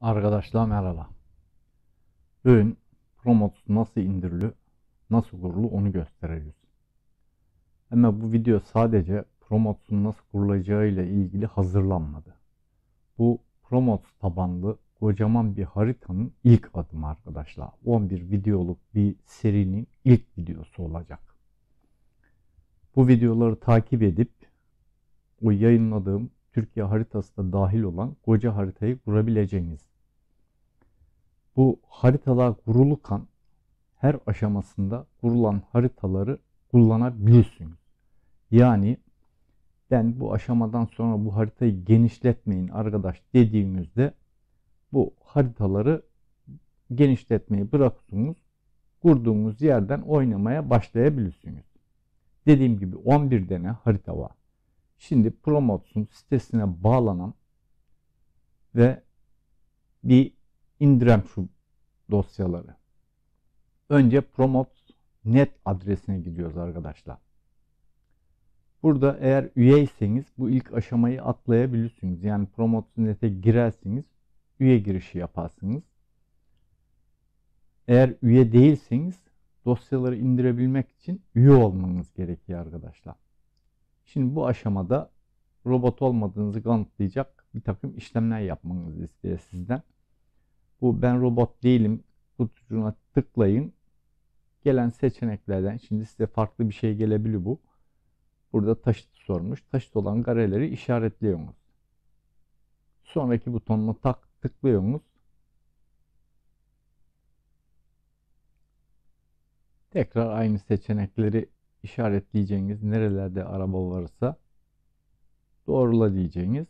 Arkadaşlar merhaba. Bugün Promods nasıl indirilir, nasıl kurulur onu göstereceğiz. Ama bu video sadece Promods'un nasıl kurulacağı ile ilgili hazırlanmadı. Bu Promods tabanlı kocaman bir haritanın ilk adımı arkadaşlar. 11 videoluk bir serinin ilk videosu olacak. Bu videoları takip edip o yayınladığım Türkiye haritası da dahil olan koca haritayı kurabileceğiniz. Bu haritalar kurulukan her aşamasında kurulan haritaları kullanabilirsiniz. Yani ben bu aşamadan sonra bu haritayı genişletmeyin arkadaş dediğimizde bu haritaları genişletmeyi bırakıyorsunuz. Kurduğunuz yerden oynamaya başlayabilirsiniz. Dediğim gibi 11 tane harita var. Şimdi Promods'un sitesine bağlanan ve bir indirem şu dosyaları. Önce Promods.net adresine gidiyoruz arkadaşlar. Burada eğer üyeyseniz bu ilk aşamayı atlayabilirsiniz. Yani Promods.net'e girersiniz, üye girişi yaparsınız. Eğer üye değilseniz dosyaları indirebilmek için üye olmanız gerekiyor arkadaşlar. Şimdi bu aşamada robot olmadığınızı kanıtlayacak bir takım işlemler yapmanızı istiyor sizden. Bu ben robot değilim kutucuğuna tıklayın. Gelen seçeneklerden şimdi size farklı bir şey gelebilir bu. Burada taşıt sormuş. Taşıt olan kareleri işaretliyorsunuz. Sonraki butonuna tıklıyorsunuz. Tekrar aynı seçenekleri işaretleyeceğiniz nerelerde araba varsa doğrula diyeceğiniz.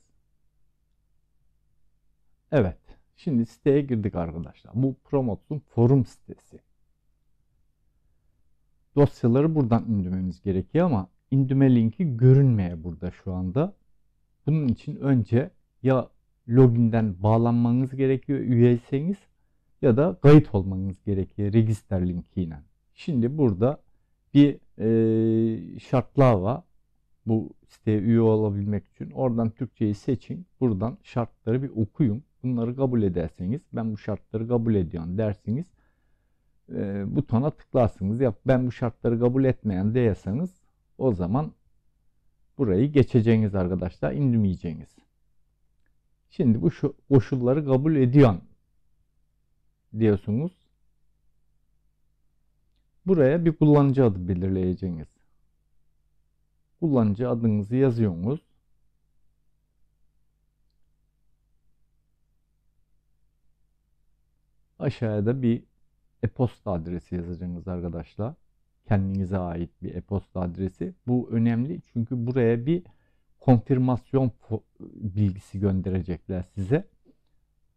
Evet. Şimdi siteye girdik arkadaşlar. Bu Promods'un forum sitesi. Dosyaları buradan indirmeniz gerekiyor ama indirme linki görünmeye burada şu anda. Bunun için önce ya login'den bağlanmanız gerekiyor üyeyseniz ya da kayıt olmanız gerekiyor register linkiyle. Şimdi burada bir şartlar var. Bu siteye üye olabilmek için. Oradan Türkçeyi seçin. Buradan şartları bir okuyun. Bunları kabul ederseniz, ben bu şartları kabul ediyorum dersiniz. Butona tıklarsınız. Ya ben bu şartları kabul etmeyen diyorsanız o zaman burayı geçeceğiniz arkadaşlar. İndirmeyeceğiniz. Şimdi bu şu koşulları kabul ediyorum diyorsunuz. Buraya bir kullanıcı adı belirleyeceğiniz. Kullanıcı adınızı yazıyorsunuz. Aşağıya da bir e-posta adresi yazacaksınız arkadaşlar. Kendinize ait bir e-posta adresi. Bu önemli çünkü buraya bir konfirmasyon bilgisi gönderecekler size.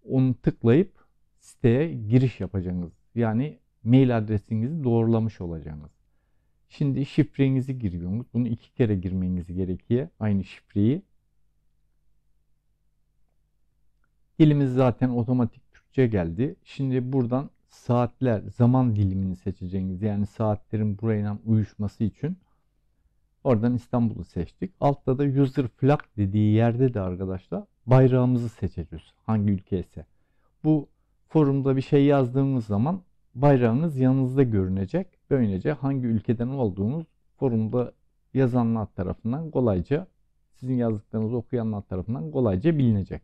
Onu tıklayıp siteye giriş yapacaksınız. Yani mail adresinizi doğrulamış olacaksınız. Şimdi şifrenizi giriyorsunuz. Bunu 2 kere girmeniz gerekiyor. Aynı şifreyi. Dilimiz zaten otomatik Türkçe geldi. Şimdi buradan saatler, zaman dilimini seçeceğiniz. Yani saatlerin burayla uyuşması için. Oradan İstanbul'u seçtik. Altta da user flag dediği yerde de arkadaşlar bayrağımızı seçeceğiz. Hangi ülkeyse. Bu forumda bir şey yazdığımız zaman bayrağınız yanınızda görünecek. Böylece hangi ülkeden olduğunuz forumda yazanlar tarafından kolayca, sizin yazdıklarınızı okuyanlar tarafından kolayca bilinecek.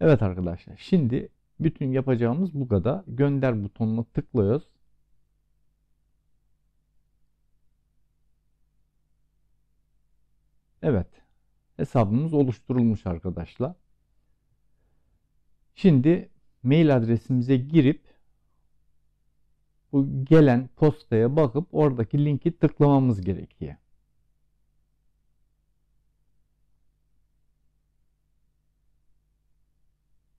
Evet arkadaşlar, şimdi bütün yapacağımız bu kadar. Gönder butonuna tıklıyoruz. Evet, hesabımız oluşturulmuş arkadaşlar. Şimdi mail adresimize girip bu gelen postaya bakıp oradaki linki tıklamamız gerekiyor.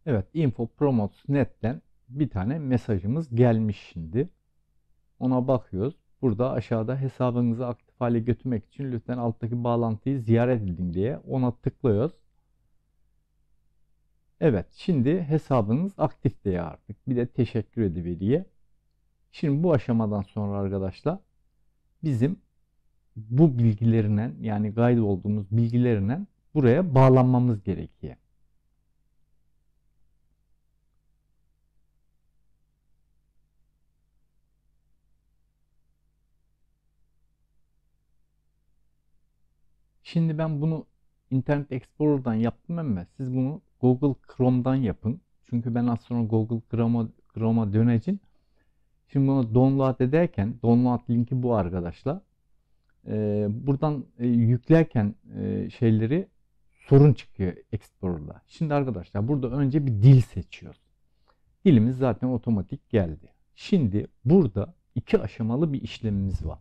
Evet, info.promods.net'ten bir tane mesajımız gelmiş şimdi. Ona bakıyoruz. Burada aşağıda hesabınızı aktif hale götürmek için lütfen alttaki bağlantıyı ziyaret edin diye ona tıklıyoruz. Evet, şimdi hesabınız aktif diye artık. Bir de teşekkür ediveriye. Şimdi bu aşamadan sonra arkadaşlar bizim bu bilgilerinden yani kayıt olduğumuz bilgilerinden buraya bağlanmamız gerekiyor. Şimdi ben bunu Internet Explorer'dan yaptım ama siz bunu Google Chrome'dan yapın. Çünkü ben az sonra Google Chrome'a döneceğim. Şimdi bunu download ederken, download linki bu arkadaşlar. Buradan yüklerken şeyleri sorun çıkıyor Explorer'da. Şimdi arkadaşlar burada önce bir dil seçiyoruz. Dilimiz zaten otomatik geldi. Şimdi burada iki aşamalı bir işlemimiz var.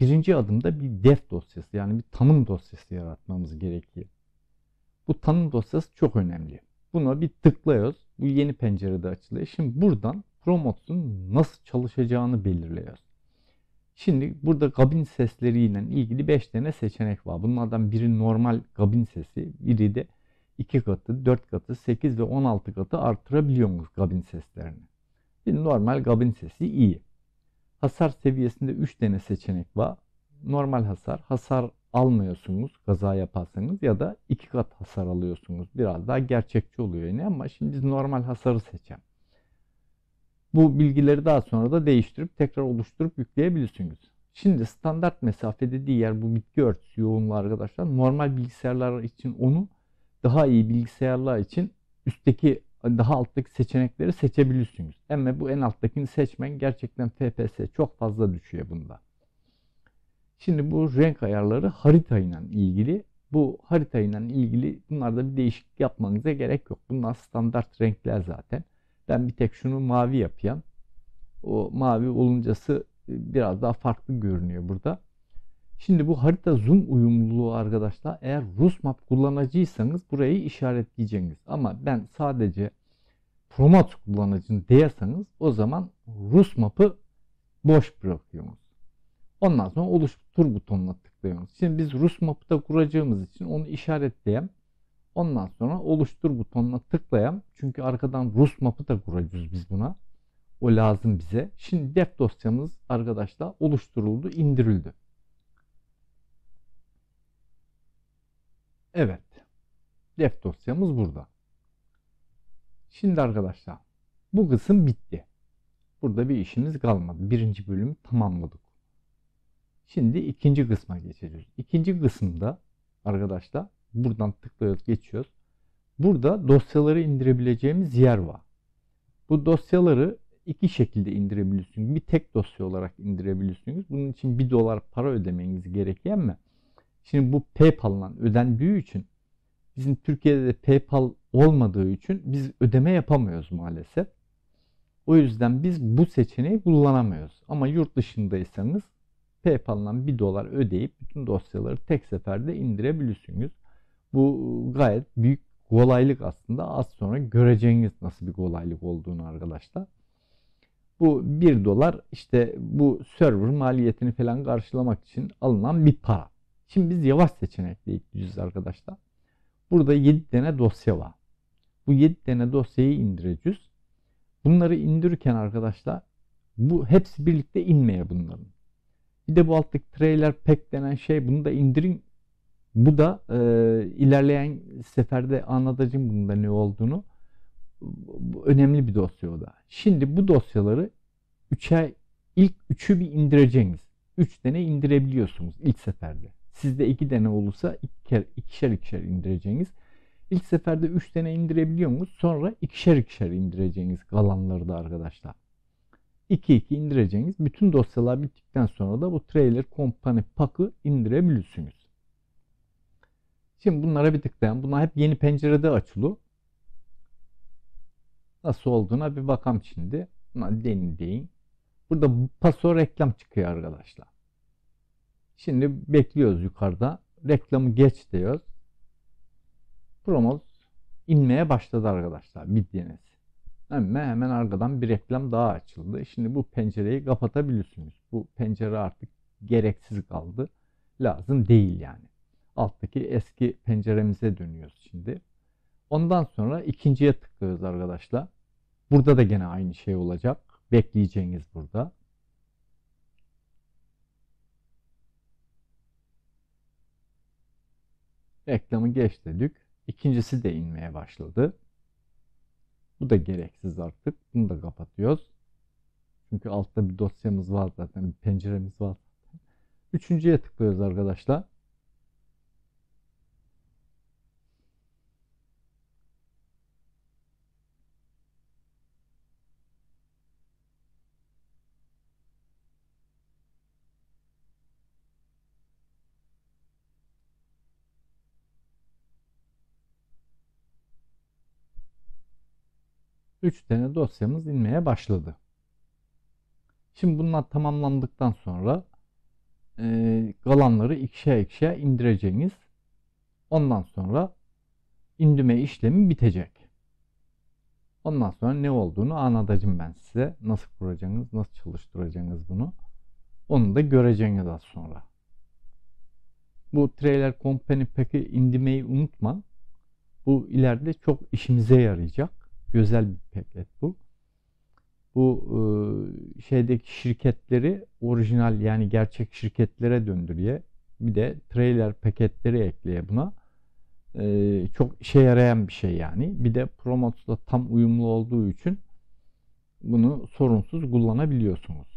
Birinci adımda bir def dosyası, yani bir tanım dosyası yaratmamız gerekiyor. Bu tanım dosyası çok önemli. Buna bir tıklıyoruz. Bu yeni pencerede açılıyor. Şimdi buradan Promods'un nasıl çalışacağını belirliyoruz. Şimdi burada kabin sesleriyle ilgili 5 tane seçenek var. Bunlardan biri normal kabin sesi, biri de 2 katı, 4 katı, 8 ve 16 katı artırabiliyoruz kabin seslerini. Şimdi normal kabin sesi iyi. Hasar seviyesinde 3 tane seçenek var. Normal hasar, hasar almıyorsunuz kaza yaparsanız ya da 2 kat hasar alıyorsunuz. Biraz daha gerçekçi oluyor yine ama şimdi biz normal hasarı seçelim. Bu bilgileri daha sonra da değiştirip tekrar oluşturup yükleyebilirsiniz. Şimdi standart mesafe dediği yer bu bitki örtüsü yoğunluğu arkadaşlar. Normal bilgisayarlar için onu, daha iyi bilgisayarlar için üstteki, daha alttaki seçenekleri seçebilirsiniz. Ama bu en alttakini seçmen gerçekten FPS çok fazla düşüyor bunda. Şimdi bu renk ayarları haritayla ilgili. Bu haritayla ilgili bunlarda bir değişiklik yapmanıza gerek yok. Bunlar standart renkler zaten. Ben bir tek şunu mavi yapayım. O mavi oluncası biraz daha farklı görünüyor burada. Şimdi bu harita zoom uyumluluğu arkadaşlar. Eğer Rus map kullanıcıysanız burayı işaretleyeceksiniz. Ama ben sadece Promods kullanıcını değerseniz o zaman Rus map'ı boş bırakıyoruz. Ondan sonra oluştur butonuna tıklıyoruz. Şimdi biz Rus map'ı da kuracağımız için onu işaretleyelim. Ondan sonra oluştur butonuna tıklayalım. Çünkü arkadan Rus map'ı da kuracağız biz buna. O lazım bize. Şimdi def dosyamız arkadaşlar oluşturuldu, indirildi. Evet. Def dosyamız burada. Şimdi arkadaşlar bu kısım bitti. Burada bir işimiz kalmadı. Birinci bölümü tamamladık. Şimdi ikinci kısma geçeceğiz. İkinci kısımda arkadaşlar buradan tıklıyoruz, geçiyoruz. Burada dosyaları indirebileceğimiz yer var. Bu dosyaları iki şekilde indirebilirsiniz. Bir tek dosya olarak indirebilirsiniz. Bunun için $1 para ödemeniz gerekiyor ama şimdi bu PayPal'la ödendiği için, bizim Türkiye'de de PayPal olmadığı için biz ödeme yapamıyoruz maalesef. O yüzden biz bu seçeneği kullanamıyoruz. Ama yurt dışındaysanız PayPal'la $1 ödeyip bütün dosyaları tek seferde indirebilirsiniz. Bu gayet büyük kolaylık aslında. Az sonra göreceğiniz nasıl bir kolaylık olduğunu arkadaşlar. Bu $1 işte bu server maliyetini falan karşılamak için alınan bir para. Şimdi biz yavaş seçenekle yükleyeceğiz arkadaşlar. Burada 7 tane dosya var. Bu 7 tane dosyayı indireceğiz. Bunları indirirken arkadaşlar bu hepsi birlikte inmeye bunların. Bir de bu alttaki trailer pack denen şey, bunu da indirin. Bu da ilerleyen seferde anlatacağım bunda ne olduğunu. Önemli bir dosya o da. Şimdi bu dosyaları ilk üçü bir indireceksiniz. 3 tane indirebiliyorsunuz ilk seferde. Sizde 2 tane olursa ikişer indireceksiniz. İlk seferde 3 tane indirebiliyorsunuz. Sonra ikişer indireceksiniz kalanları da arkadaşlar. 2-2 indireceksiniz. Bütün dosyalar bittikten sonra da bu trailer company pack'ı indirebilirsiniz. Şimdi bunlara bir tıklayalım. Bunlar hep yeni pencerede açılı. Nasıl olduğuna bir bakalım şimdi. Buna deneyin. Burada paso reklam çıkıyor arkadaşlar. Şimdi bekliyoruz yukarıda. Reklamı geç diyoruz. Promods inmeye başladı arkadaşlar. Bildiğiniz. Hemen arkadan bir reklam daha açıldı. Şimdi bu pencereyi kapatabilirsiniz. Bu pencere artık gereksiz kaldı. Lazım değil yani. Alttaki eski penceremize dönüyoruz şimdi. Ondan sonra ikinciye tıklıyoruz arkadaşlar. Burada da gene aynı şey olacak. Bekleyeceğiniz burada. Reklamı geç dedik. İkincisi de inmeye başladı. Bu da gereksiz artık. Bunu da kapatıyoruz. Çünkü altta bir dosyamız var zaten. Bir penceremiz var. Üçüncüye tıklıyoruz arkadaşlar. 3 tane dosyamız inmeye başladı. Şimdi bunlar tamamlandıktan sonra kalanları ikişer ikişer indireceğiniz. Ondan sonra indirme işlemi bitecek. Ondan sonra ne olduğunu anlatacağım ben size. Nasıl kuracağınız, nasıl çalıştıracağınız bunu. Onu da göreceğiniz az sonra. Bu Trailer Company Pack'i indirmeyi unutma. Bu ileride çok işimize yarayacak. Güzel bir paket bu. Bu şeydeki şirketleri orijinal, yani gerçek şirketlere döndürüye. Bir de trailer paketleri ekleye buna. Çok işe yarayan bir şey yani. Bir de Promods'la tam uyumlu olduğu için bunu sorunsuz kullanabiliyorsunuz.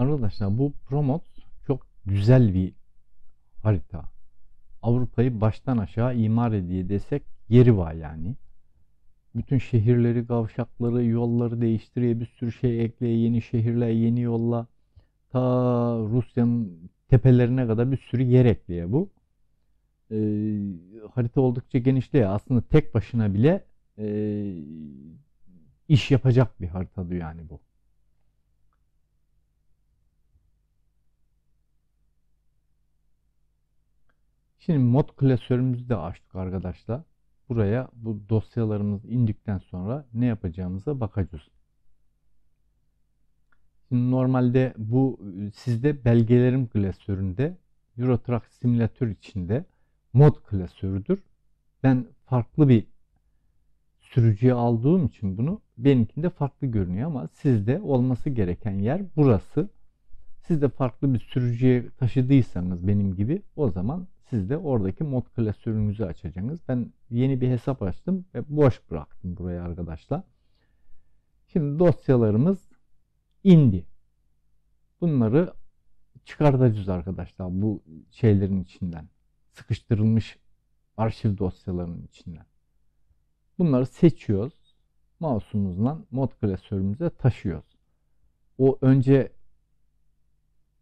Arkadaşlar bu Promods çok güzel bir harita. Avrupa'yı baştan aşağı imar ediyor desek yeri var yani. Bütün şehirleri, kavşakları, yolları değiştiriyor, bir sürü şey ekleye, yeni şehirler, yeni yolla, ta Rusya'nın tepelerine kadar bir sürü yer ekleye bu. Harita oldukça genişliyor. Aslında tek başına bile iş yapacak bir haritadı yani bu. Şimdi mod klasörümüzü de açtık arkadaşlar. Buraya bu dosyalarımız indikten sonra ne yapacağımıza bakacağız. Şimdi normalde bu sizde belgelerim klasöründe Euro Truck Simulator içinde mod klasörüdür. Ben farklı bir sürücüye aldığım için bunu benimkinde farklı görünüyor ama sizde olması gereken yer burası. Siz de farklı bir sürücüye taşıdıysanız benim gibi, o zaman siz de oradaki mod klasörünüzü açacaksınız. Ben yeni bir hesap açtım ve boş bıraktım buraya arkadaşlar. Şimdi dosyalarımız indi. Bunları çıkartacağız arkadaşlar bu şeylerin içinden. Sıkıştırılmış arşiv dosyalarının içinden. Bunları seçiyoruz. Mouse'umuzla mod klasörümüze taşıyoruz. O önce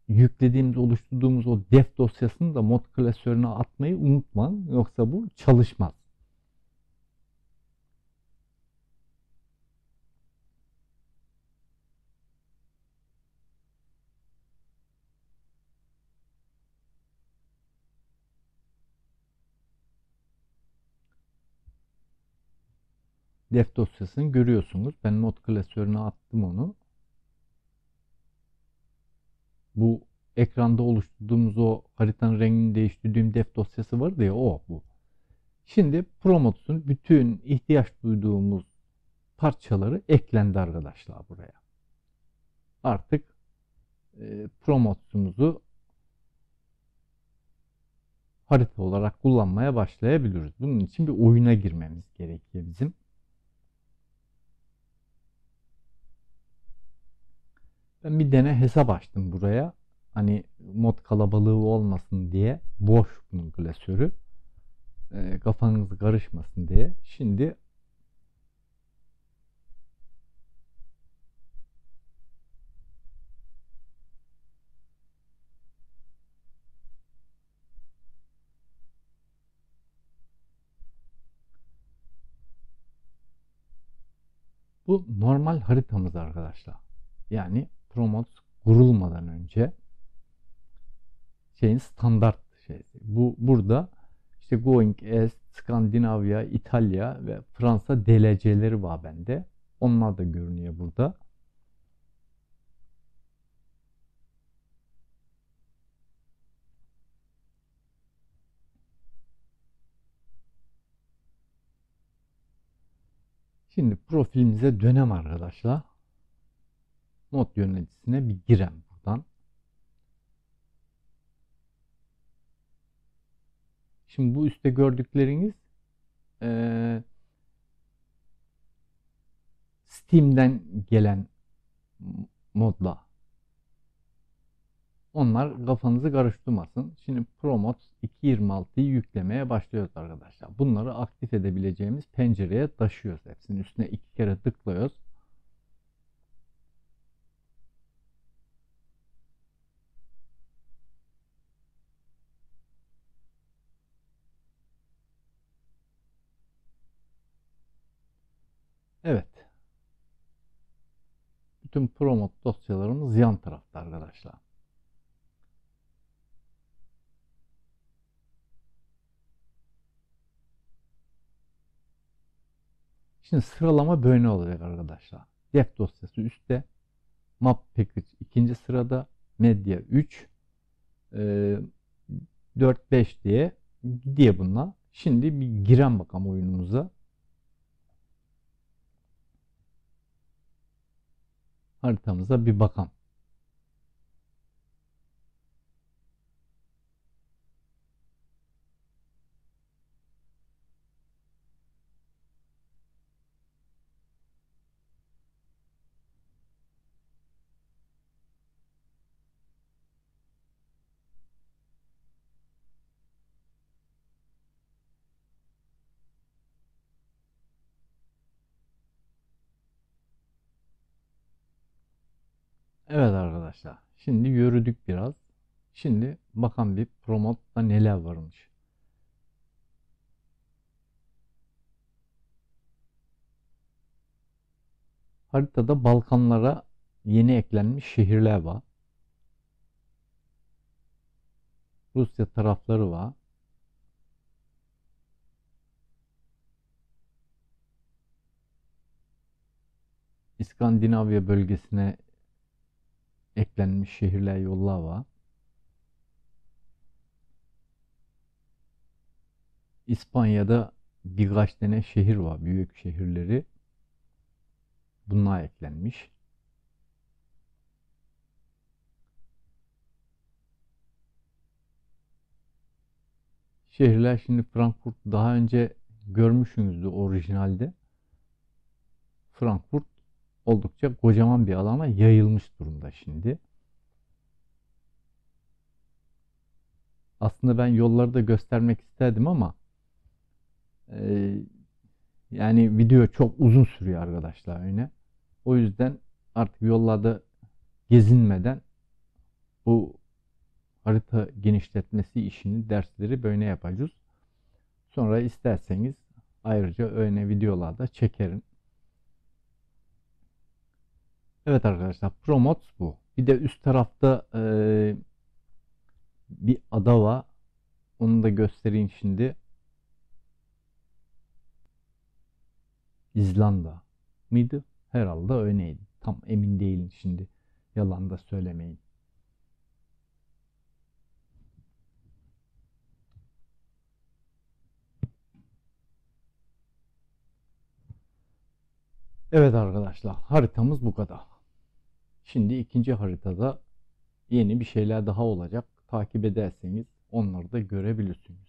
yüklediğimiz, oluşturduğumuz o def dosyasını da mod klasörüne atmayı unutma. Yoksa bu çalışmaz. Def dosyasını görüyorsunuz. Ben mod klasörüne attım onu. Bu ekranda oluşturduğumuz o haritanın rengini değiştirdiğim def dosyası vardı ya, o bu. Şimdi Promods'un bütün ihtiyaç duyduğumuz parçaları eklendi arkadaşlar buraya. Artık Promods'umuzu harita olarak kullanmaya başlayabiliriz. Bunun için bir oyuna girmemiz gerekiyor bizim. Ben bir tane hesap açtım buraya. Hani mod kalabalığı olmasın diye. Boş bunun klasörü. Kafanız karışmasın diye. Şimdi bu normal haritamız arkadaşlar. Yani Promods kurulmadan önce şeyin standart şey. Bu burada işte Going As, Skandinavya, İtalya ve Fransa DLC'leri var bende. Onlar da görünüyor burada. Şimdi profilimize dönem arkadaşlar. Mod yöneticisine bir girem buradan. Şimdi bu üstte gördükleriniz Steam'den gelen modla. Onlar kafanızı karıştırmasın. Şimdi Promods 2.26'yı yüklemeye başlıyoruz arkadaşlar. Bunları aktif edebileceğimiz pencereye taşıyoruz. Hepsinin üstüne iki kere tıklıyoruz. Evet. Bütün Promod dosyalarımız yan tarafta arkadaşlar. Şimdi sıralama böyle olacak arkadaşlar. Dev dosyası üstte. Map Package 2. sırada. Media 3. 4-5 diye bunlar. Şimdi bir giren bakalım oyunumuza. Haritamıza bir bakalım. Evet arkadaşlar. Şimdi yürüdük biraz. Şimdi bakalım bir Promod'da neler varmış. Haritada Balkanlara yeni eklenmiş şehirler var. Rusya tarafları var. İskandinavya bölgesine eklenmiş şehirler, yollar var. İspanya'da birkaç tane şehir var. Büyük şehirleri. Bunlar eklenmiş. Şehirler şimdi Frankfurt. Daha önce görmüşsünüzdü orijinalde. Frankfurt oldukça kocaman bir alana yayılmış durumda şimdi. Aslında ben yolları da göstermek isterdim ama yani video çok uzun sürüyor arkadaşlar öyle. O yüzden artık yollarda gezinmeden bu harita genişletmesi işini, dersleri böyle yapacağız. Sonra isterseniz ayrıca öyle videolarda çekerim. Evet arkadaşlar, Promods bu. Bir de üst tarafta bir ada var. Onu da göstereyim şimdi. İzlanda mıydı? Herhalde öyleydi. Tam emin değilim şimdi. Yalan da söylemeyin. Evet arkadaşlar, haritamız bu kadar. Şimdi ikinci haritada yeni bir şeyler daha olacak. Takip ederseniz onları da görebilirsiniz.